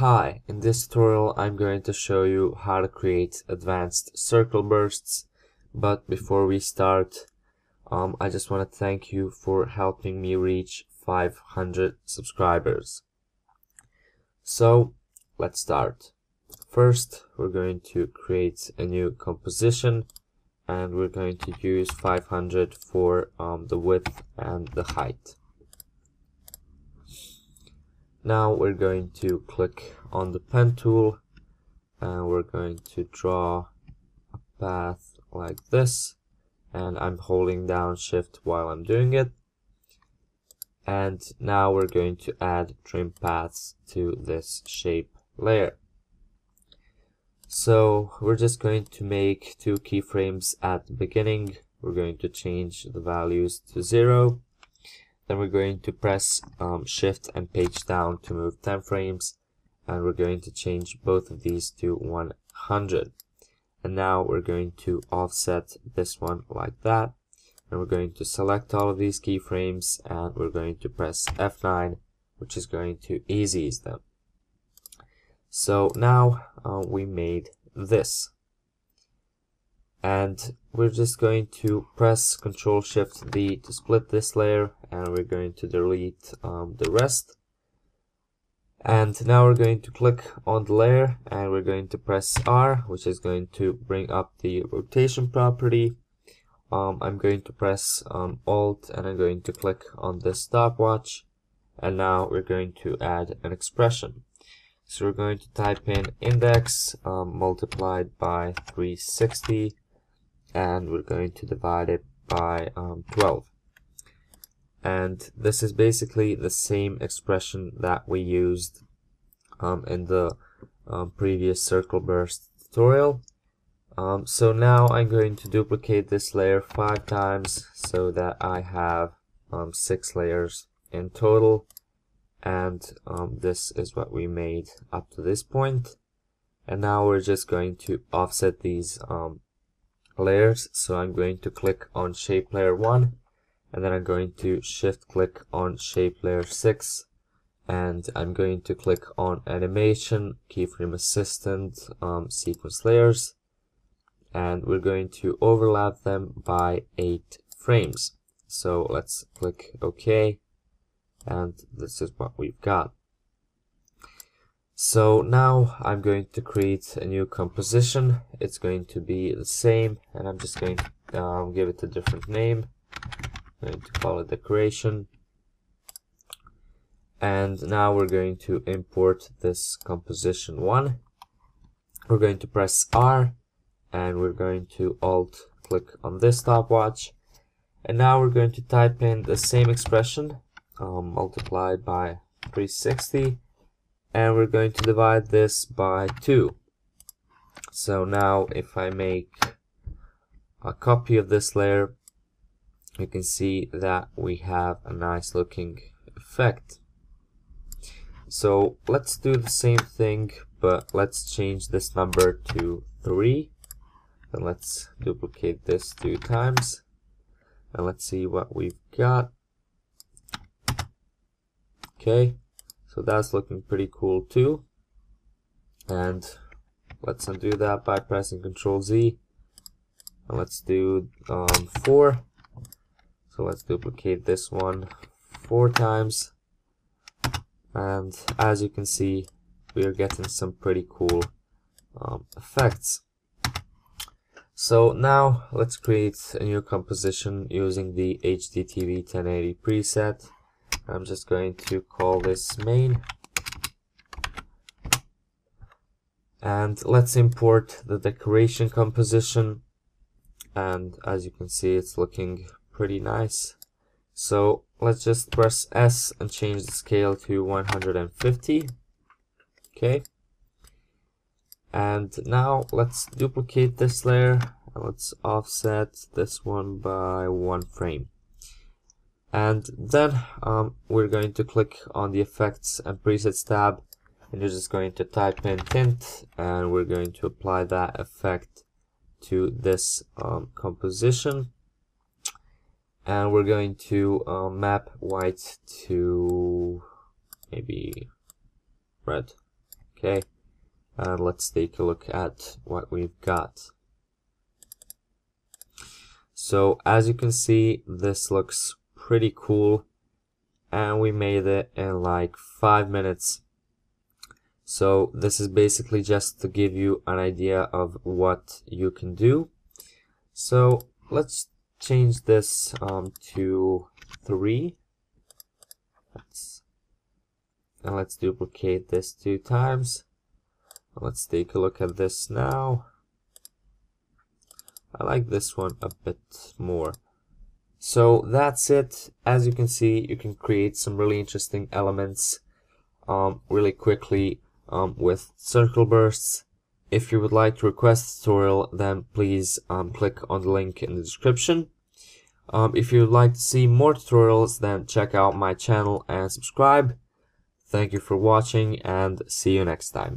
Hi, in this tutorial I'm going to show you how to create advanced circle bursts, but before we start, I just want to thank you for helping me reach 500 subscribers. So let's start. First we're going to create a new composition and we're going to use 500 for the width and the height. Now we're going to click on the pen tool and we're going to draw a path like this, and I'm holding down shift while I'm doing it. And now we're going to add trim paths to this shape layer. So we're just going to make two keyframes at the beginning. We're going to change the values to 0. Then we're going to press shift and page down to move 10 frames, and we're going to change both of these to 100. And now we're going to offset this one like that, and we're going to select all of these keyframes and we're going to press F9, which is going to ease them. So now we made this, and we're just going to press Ctrl Shift D to split this layer, and we're going to delete the rest. And now we're going to click on the layer and we're going to press R, which is going to bring up the rotation property. I'm going to press Alt and I'm going to click on the stopwatch, and now we're going to add an expression. So we're going to type in index multiplied by 360, and we're going to divide it by 12. And this is basically the same expression that we used in the previous circle burst tutorial. So now I'm going to duplicate this layer 5 times so that I have 6 layers in total, and this is what we made up to this point. And now we're just going to offset these layers, so I'm going to click on shape layer 1 and then I'm going to shift click on shape layer 6, and I'm going to click on animation, keyframe assistant, sequence layers, and we're going to overlap them by 8 frames. So let's click OK, and this is what we've got. So now I'm going to create a new composition. It's going to be the same, and I'm just going to give it a different name. I'm going to call it decoration. And now we're going to import this composition 1. We're going to press R and we're going to alt click on this stopwatch, and now we're going to type in the same expression multiplied by 360, and we're going to divide this by 2. So now if I make a copy of this layer, you can see that we have a nice looking effect. So let's do the same thing, but let's change this number to 3. And let's duplicate this 2 times and let's see what we've got. Okay, so that's looking pretty cool too. And let's undo that by pressing Ctrl Z, and let's do 4. So let's duplicate this one 4 times, and as you can see we are getting some pretty cool effects. So now let's create a new composition using the HDTV 1080 preset. I'm just going to call this main, and let's import the decoration composition, and as you can see it's looking pretty nice. So let's just press S and change the scale to 150. Okay, and now let's duplicate this layer and let's offset this one by 1 frame, and then we're going to click on the effects and presets tab, and you're just going to type in tint, and we're going to apply that effect to this composition. And we're going to map white to maybe red. Okay, let's take a look at what we've got. So as you can see, this looks pretty cool, and we made it in like 5 minutes. So this is basically just to give you an idea of what you can do. So let's change this to 3. And let's duplicate this 2 times. Let's take a look at this now. I like this one a bit more. So that's it. As you can see, you can create some really interesting elements really quickly with circle bursts. If you would like to request a tutorial, then please click on the link in the description. If you would like to see more tutorials, then check out my channel and subscribe. Thank you for watching, and see you next time.